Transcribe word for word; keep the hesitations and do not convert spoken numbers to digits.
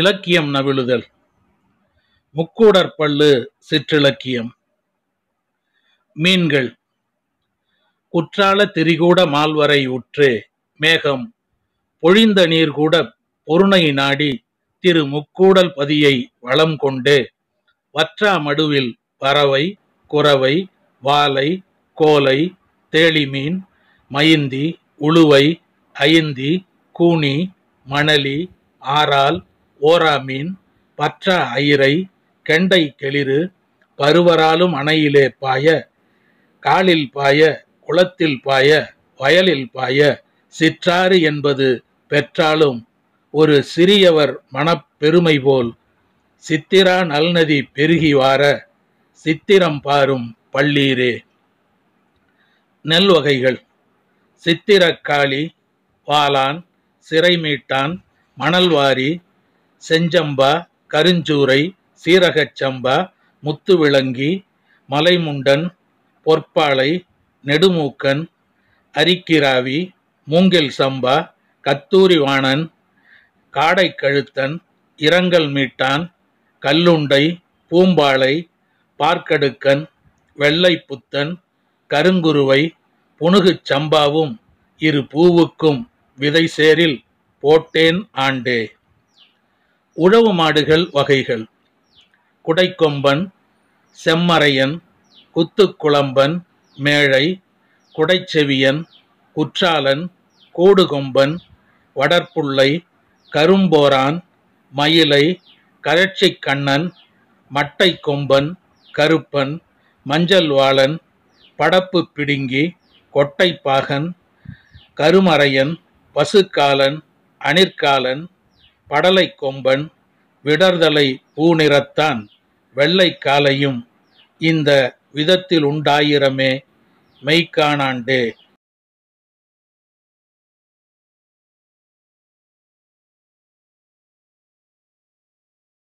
இலக்கியம் நவிழுதல். முக்கூடற்பள்ளு சிற்றிலக்கியம். மீன்கள். குற்றால திரிகூட மால்வரை உற்றே மேகம் பொழிந்த நீர் கூட பொருணை நாடி திரு முக்கூடல் பதியை வளம் கொண்டு வற்றா மடுவில் பறவை, குறவை, வாலை, கோலை, தேளிமீன், மயிந்தி, உளுவை, ஐந்தி, கூனி, மணலி, ஆறால், ஓராமீன், பற்றா ஐரை, கெண்டை கெளிறு பருவராலும் அணையிலே பாய, காலில் பாய, குளத்தில் பாய, வயலில் பாய, சிற்றாறு என்பது பெற்றாலும் ஒரு சிறியவர் மனப்பெருமை போல் சித்திரா நல்நதி பெருகி வார சித்திரம் பாரும் பள்ளீரே. நெல் வகைகள். சித்திரக்காளி, வாலான், சிறைமீட்டான், மணல்வாரி, செஞ்சம்பா, கருஞ்சூரை, சீரகச்சம்பா, முத்துவிளங்கி, மலைமுண்டன், பொற்பாளை, நெடுமூக்கன், அரிக்கிராவி, மூங்கில் சம்பா, கத்தூரிவாணன், காடைக்கழுத்தன், இரங்கல் மீட்டான், கல்லுண்டை, பூம்பாளை, பார்க்கடுக்கன், வெள்ளைப்புத்தன், கருங்குருவை, புனுகுச் சம்பாவும் இரு பூவுக்கும் விதை சேரில் போட்டேன் ஆண்டே. உழவு மாடுகள் வகைகள். குடைக்கொம்பன், செம்மறையன், குத்துக்குளம்பன், மேழை, குடைச்செவியன், குற்றாலன், கூடுகொம்பன், வடர்புள்ளை, கரும்போரான், மயிலை, கரட்சிக்கண்ணன், மட்டை கொம்பன், கருப்பன், மஞ்சள்வாளன், படப்பு பிடுங்கி, கொட்டைப்பாகன், கருமறையன், பசுக்காலன், அணிற்காலன், படலை கொம்பன், விடர்தலை பூநிறத்தான், வெள்ளைக்காலையும் இந்த விதத்தில் உண்டாயிரமே மெய்காணாண்டே.